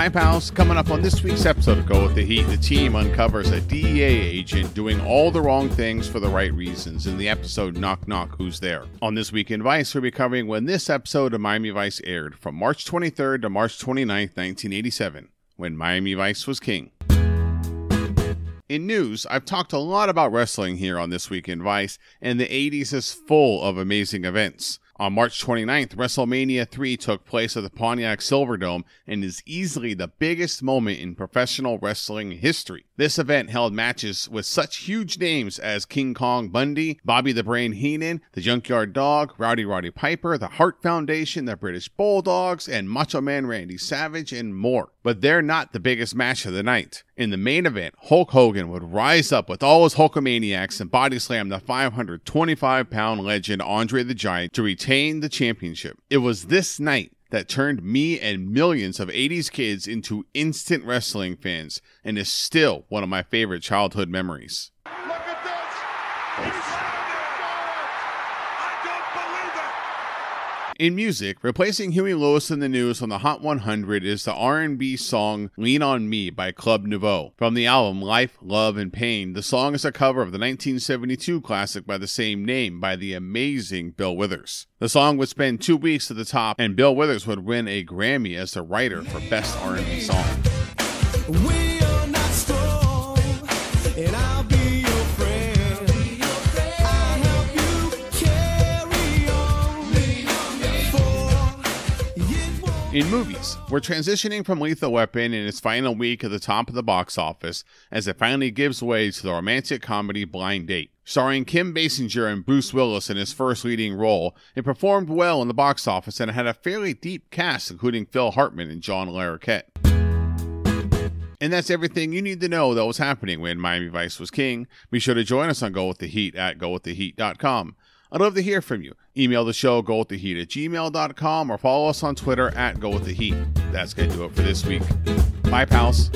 Hype House. Coming up on this week's episode of Go With the Heat, the team uncovers a DEA agent doing all the wrong things for the right reasons in the episode Knock Knock Who's There. On This Week in Vice, we'll be covering when this episode of Miami Vice aired from March 23rd to March 29th, 1987, when Miami Vice was king. In news, I've talked a lot about wrestling here on This Week in Vice, and the 80s is full of amazing events. On March 29th, WrestleMania III took place at the Pontiac Silverdome and is easily the biggest moment in professional wrestling history. This event held matches with such huge names as King Kong Bundy, Bobby the Brain Heenan, the Junkyard Dog, Rowdy Roddy Piper, the Hart Foundation, the British Bulldogs, and Macho Man Randy Savage, and more. But they're not the biggest match of the night. In the main event, Hulk Hogan would rise up with all his Hulkamaniacs and body slam the 525-pound legend Andre the Giant to retain the championship. It was this night that turned me and millions of 80s kids into instant wrestling fans and is still one of my favorite childhood memories. Look at this! He's In music, replacing Huey Lewis in the news on the Hot 100 is the R&B song Lean On Me by Club Nouveau. From the album Life, Love, and Pain, the song is a cover of the 1972 classic by the same name by the amazing Bill Withers. The song would spend 2 weeks at the top, and Bill Withers would win a Grammy as the writer for Best R&B Song. We are not strong, and I'll be In movies, we're transitioning from Lethal Weapon in its final week at the top of the box office as it finally gives way to the romantic comedy Blind Date. Starring Kim Basinger and Bruce Willis in his first leading role, it performed well in the box office and had a fairly deep cast including Phil Hartman and John Larroquette. And that's everything you need to know that was happening when Miami Vice was king. Be sure to join us on Go With the Heat at gowiththeheat.com. I'd love to hear from you. Email the show, gowiththeheat@gmail.com, or follow us on Twitter at gowiththeheat. That's going to do it for this week. Bye, pals.